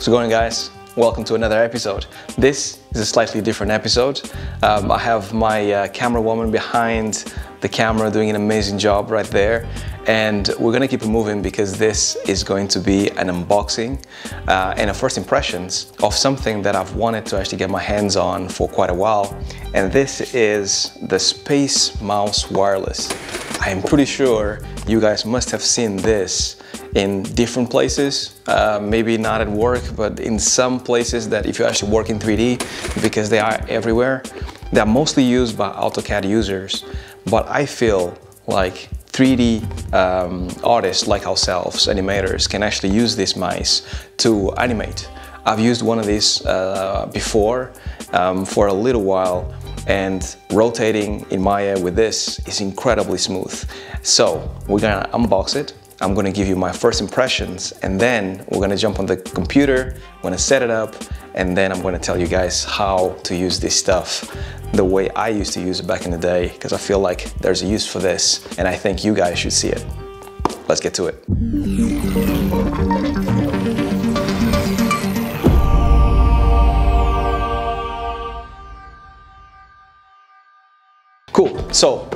How's it going, guys? Welcome to another episode. This is a slightly different episode. I have my camera woman behind the camera doing an amazing job right there. And we're gonna keep it moving because this is going to be an unboxing and a first impressions of something that I've wanted to actually get my hands on for quite a while. And this is the Space Mouse Wireless. I am pretty sure you guys must have seen this in different places, maybe not at work, but in some places that if you actually work in 3D, because they are everywhere, they're mostly used by AutoCAD users. But I feel like 3D artists like ourselves, animators, can actually use these mice to animate. I've used one of these before for a little while, and rotating in Maya with this is incredibly smooth. So we're gonna unbox it. I'm gonna give you my first impressions, and then we're gonna jump on the computer, I'm gonna set it up, and then I'm gonna tell you guys how to use this stuff the way I used to use it back in the day, because I feel like there's a use for this, and I think you guys should see it. Let's get to it. Cool, so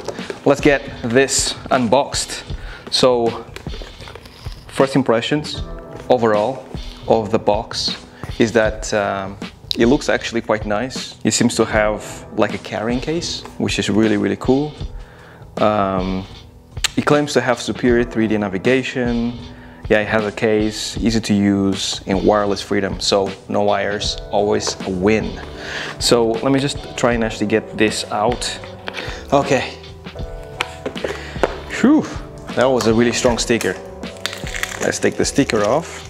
let's get this unboxed. So, first impressions overall of the box is that it looks actually quite nice. It seems to have like a carrying case, which is really, really cool. It claims to have superior 3D navigation. Yeah, it has a case, easy to use, and wireless freedom. So no wires, always a win. So let me just try and actually get this out. Okay. Whew, that was a really strong sticker. Let's take the sticker off.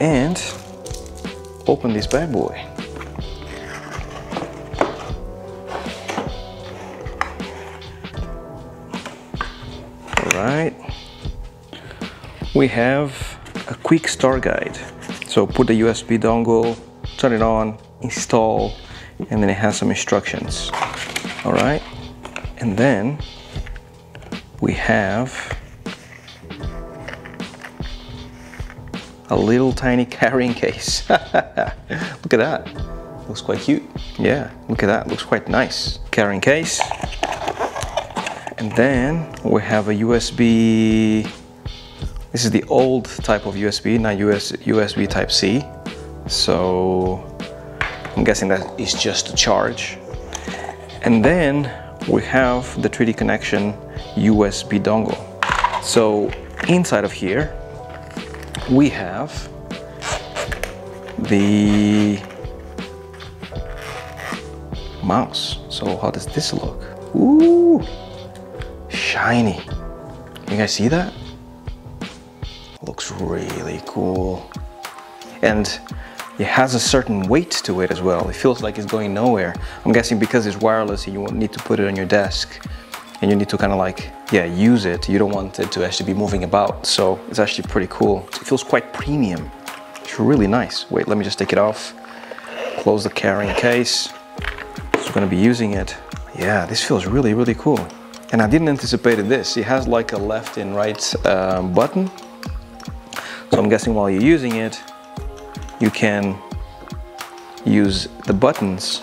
And open this bad boy. Right, we have a quick start guide. So put the USB dongle, turn it on, install, and then it has some instructions. All right, and then we have a little tiny carrying case. Look at that, looks quite cute. Yeah, look at that, looks quite nice. Carrying case. And then we have a USB. This is the old type of USB, not USB Type-C. So I'm guessing that is just to charge. And then we have the 3Dconnexion USB dongle. So inside of here, we have the mouse. So how does this look? Ooh. Shiny. You guys see that? Looks really cool. And it has a certain weight to it as well. It feels like it's going nowhere. I'm guessing because it's wireless, you won't need to put it on your desk and you need to kind of like, yeah, use it. You don't want it to actually be moving about. So it's actually pretty cool. It feels quite premium. It's really nice. Wait, let me just take it off. Close the carrying case. So we're gonna be using it. Yeah, this feels really, really cool. And I didn't anticipate this. It has like a left and right button. So I'm guessing while you're using it, you can use the buttons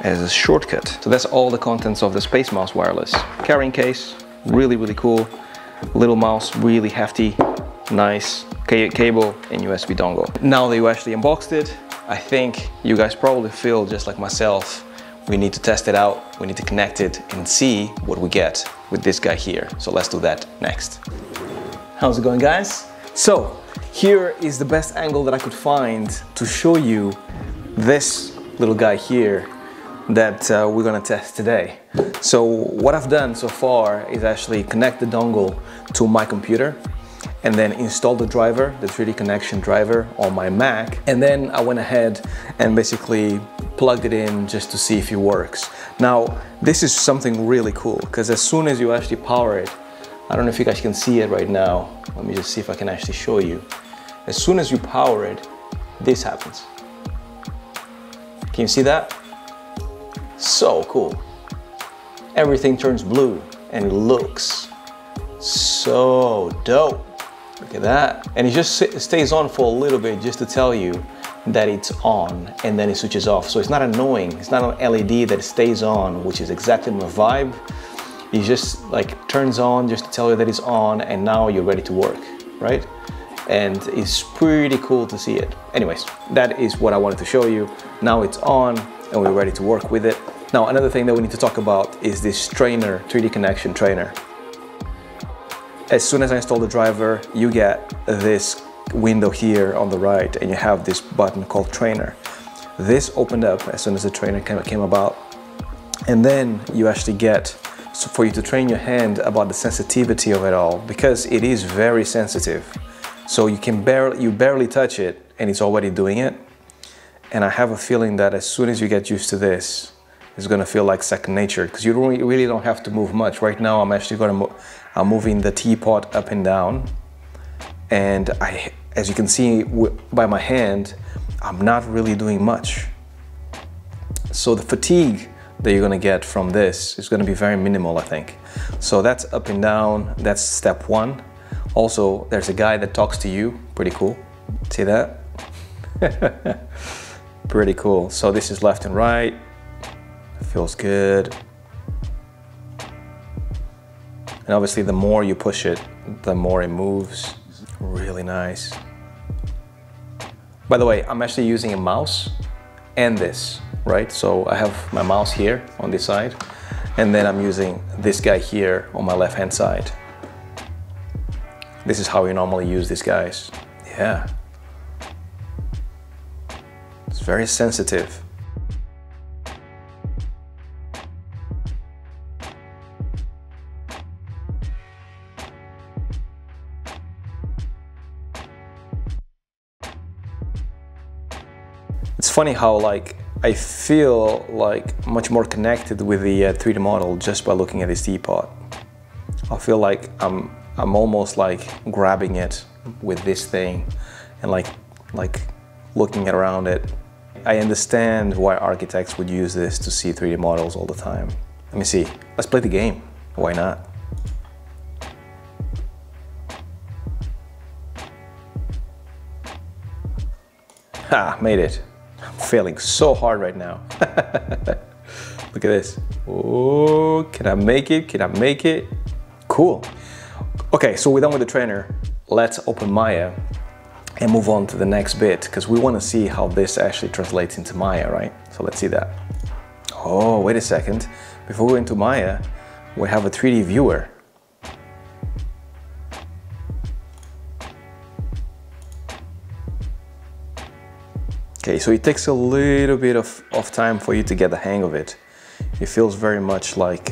as a shortcut. So that's all the contents of the Space Mouse Wireless. Carrying case, really, really cool. Little mouse, really hefty, nice. Cable and USB dongle. Now that you actually unboxed it, I think you guys probably feel just like myself. We need to test it out, we need to connect it and see what we get with this guy here. So let's do that next. How's it going, guys? So here is the best angle that I could find to show you this little guy here that we're gonna test today. So what I've done so far is actually connect the dongle to my computer and then install the driver, the 3Dconnexion driver on my Mac. And then I went ahead and basically plugged it in just to see if it works. Now, this is something really cool because as soon as you actually power it, I don't know if you guys can see it right now. Let me just see if I can actually show you. As soon as you power it, this happens. Can you see that? So cool. Everything turns blue and it looks so dope. Look at that. And it just stays on for a little bit just to tell you that it's on, and then it switches off. So it's not annoying. It's not an LED that stays on, which is exactly my vibe. It just like turns on just to tell you that it's on, and now you're ready to work, right? And it's pretty cool to see it. Anyways, that is what I wanted to show you. Now it's on and we're ready to work with it. Now, another thing that we need to talk about is this trainer, 3Dconnexion trainer. As soon as I install the driver, you get this window here on the right, and you have this button called trainer. This opened up as soon as the trainer came about. And then you actually get, so for you to train your hand about the sensitivity of it all, because it is very sensitive. So you can barely touch it and it's already doing it. And I have a feeling that as soon as you get used to this, it's gonna feel like second nature, because you really don't have to move much. Right now, I'm actually gonna I'm moving the teapot up and down. And I, as you can see by my hand, I'm not really doing much. So the fatigue that you're gonna get from this is gonna be very minimal, I think. So that's up and down, that's step one. Also, there's a guy that talks to you, pretty cool. See that? Pretty cool. So this is left and right, feels good. And obviously the more you push it, the more it moves. Really nice. By the way, I'm actually using a mouse and this, right? So I have my mouse here on this side, and then I'm using this guy here on my left-hand side. This is how you normally use these guys. Yeah. It's very sensitive. It's funny how, like, I feel like much more connected with the 3D model just by looking at this teapot. I feel like I'm almost like grabbing it with this thing and like looking around it. I understand why architects would use this to see 3D models all the time. Let me see, let's play the game. Why not? Ha, made it. I'm failing so hard right now. Look at this. Oh, can I make it? Can I make it? Cool. Okay, so we're done with the trainer. Let's open Maya and move on to the next bit, because we want to see how this actually translates into Maya, right? So let's see that. Oh, wait a second. Before we go into Maya, we have a 3D viewer. Okay, so it takes a little bit of time for you to get the hang of it. It feels very much like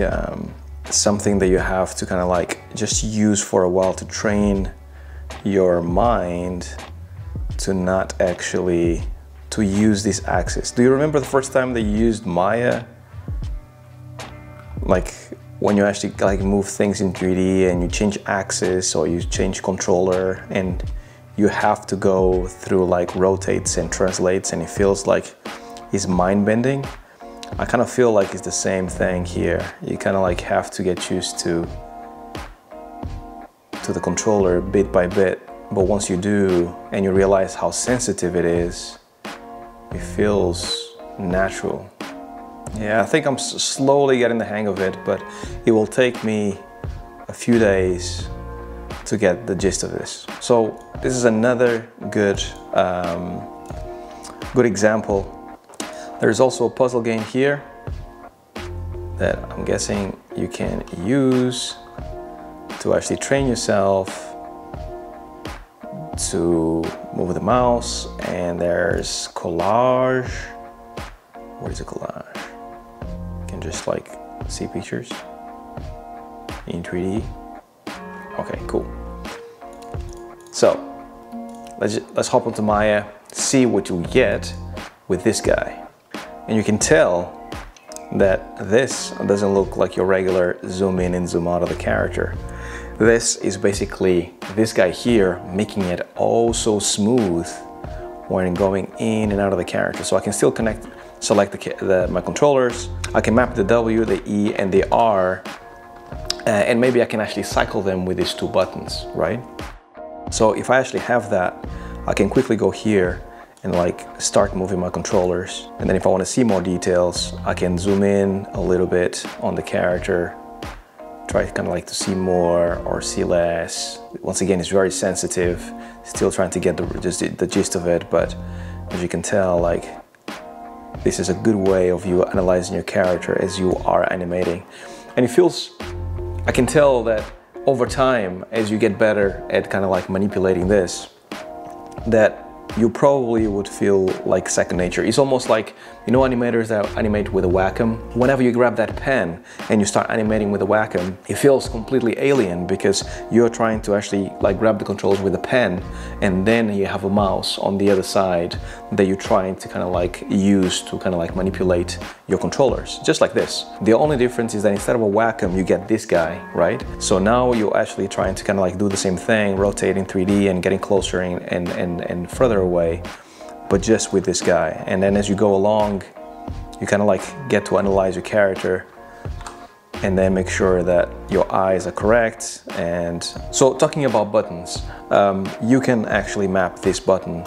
something that you have to kind of like just use for a while to train your mind to not actually to use this axis. Do you remember the first time that you used Maya? Like when you actually like move things in 3D and you change axis or you change controller and you have to go through like rotates and translates, and it feels like it's mind bending. I kind of feel like it's the same thing here. You kind of like have to get used to the controller bit by bit. But once you do, and you realize how sensitive it is, it feels natural. Yeah, I think I'm slowly getting the hang of it, but it will take me a few days to get the gist of this. So this is another good, good example. There's also a puzzle game here that I'm guessing you can use to actually train yourself to move the mouse. And there's collage. What is a collage? You can just like see pictures in 3D. Okay, cool. So let's hop onto Maya, see what you get with this guy. And you can tell that this doesn't look like your regular zoom in and zoom out of the character. This is basically this guy here making it all so smooth when going in and out of the character. So I can still select my controllers. I can map the W, the E, and the R, and maybe I can actually cycle them with these two buttons, right? So if I actually have that, I can quickly go here and like start moving my controllers. And then if I want to see more details, I can zoom in a little bit on the character, try kind of like to see more or see less. Once again, it's very sensitive, still trying to get the gist of it. But as you can tell, like this is a good way of you analyzing your character as you are animating. And it feels, I can tell that over time, as you get better at kind of like manipulating this, that you probably would feel like second nature. It's almost like, you know, animators that animate with a Wacom? Whenever you grab that pen and you start animating with a Wacom, it feels completely alien because you're trying to actually like grab the controls with a pen, and then you have a mouse on the other side that you're trying to kind of like use to kind of like manipulate your controllers, just like this. The only difference is that instead of a Wacom, you get this guy, right? So now you're actually trying to kind of like do the same thing, rotating 3D and getting closer and further away, but just with this guy. And then as you go along, you kind of like get to analyze your character and then make sure that your eyes are correct. And so talking about buttons, you can actually map this button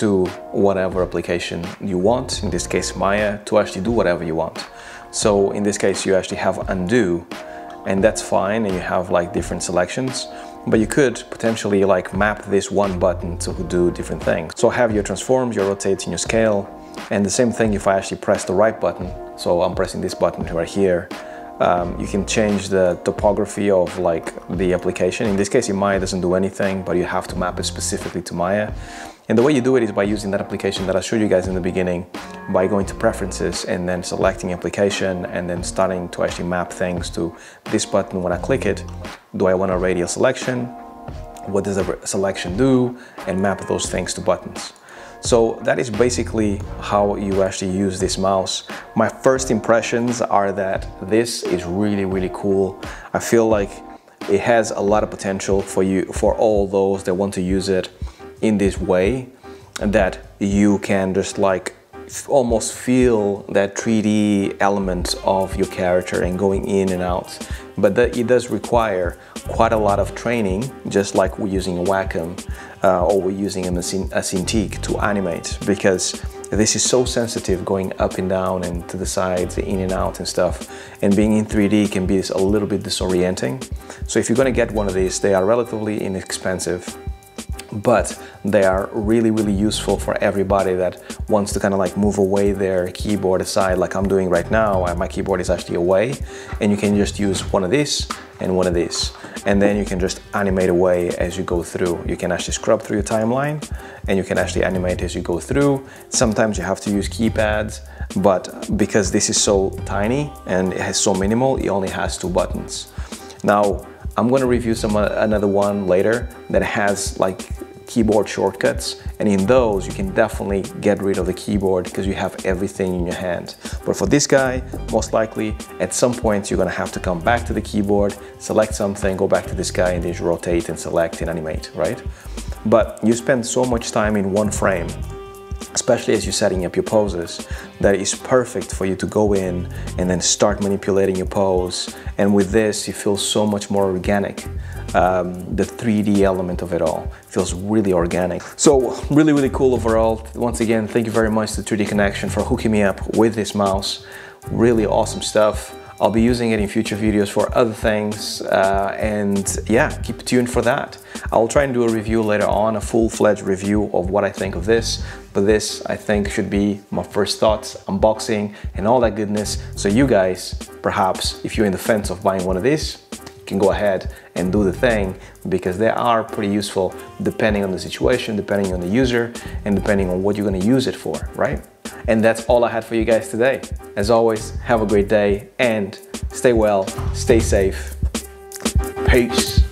to whatever application you want, in this case Maya, to actually do whatever you want. So in this case you actually have undo, and that's fine, and you have like different selections, but you could potentially like map this one button to do different things. So have your transforms, your rotates, and your scale. And the same thing if I actually press the right button. So I'm pressing this button right here. You can change the topography of like the application. In this case, in Maya doesn't do anything, but you have to map it specifically to Maya. And the way you do it is by using that application that I showed you guys in the beginning, by going to preferences and then selecting application and then starting to actually map things to this button. When I click it, do I want a radial selection? What does a selection do? And map those things to buttons. So that is basically how you actually use this mouse. My first impressions are that this is really, really cool. I feel like it has a lot of potential for you, for all those that want to use it in this way, that you can just like almost feel that 3D element of your character and going in and out. But that it does require quite a lot of training, just like we're using a Wacom or we're using a Cintiq to animate, because this is so sensitive, going up and down and to the sides, in and out and stuff. And being in 3D can be a little bit disorienting. So if you're gonna get one of these, they are relatively inexpensive, but they are really, really useful for everybody that wants to kind of like move away their keyboard aside, like I'm doing right now. My keyboard is actually away, and you can just use one of these and one of these, and then you can just animate away as you go through. You can actually scrub through your timeline, and you can actually animate as you go through. Sometimes you have to use keypads, but because this is so tiny and it has so minimal, it only has two buttons. Now, I'm gonna review another one later that has like keyboard shortcuts, and in those you can definitely get rid of the keyboard because you have everything in your hand. But for this guy, most likely at some point you're gonna have to come back to the keyboard, select something, go back to this guy, and then you rotate and select and animate, right? But you spend so much time in one frame, especially as you're setting up your poses, that is perfect for you to go in and then start manipulating your pose. And with this, you feel so much more organic. The 3D element of it all feels really organic. So really, really cool overall. Once again, thank you very much to 3Dconnexion for hooking me up with this mouse. Really awesome stuff. I'll be using it in future videos for other things, and yeah, keep tuned for that. I'll try and do a review later on, a full-fledged review of what I think of this, but this I think should be my first thoughts, unboxing and all that goodness. So you guys, perhaps if you're in the fence of buying one of these, can go ahead and do the thing, because they are pretty useful depending on the situation, depending on the user, and depending on what you're gonna use it for, right? And that's all I had for you guys today. As always, have a great day and stay well, stay safe. Peace.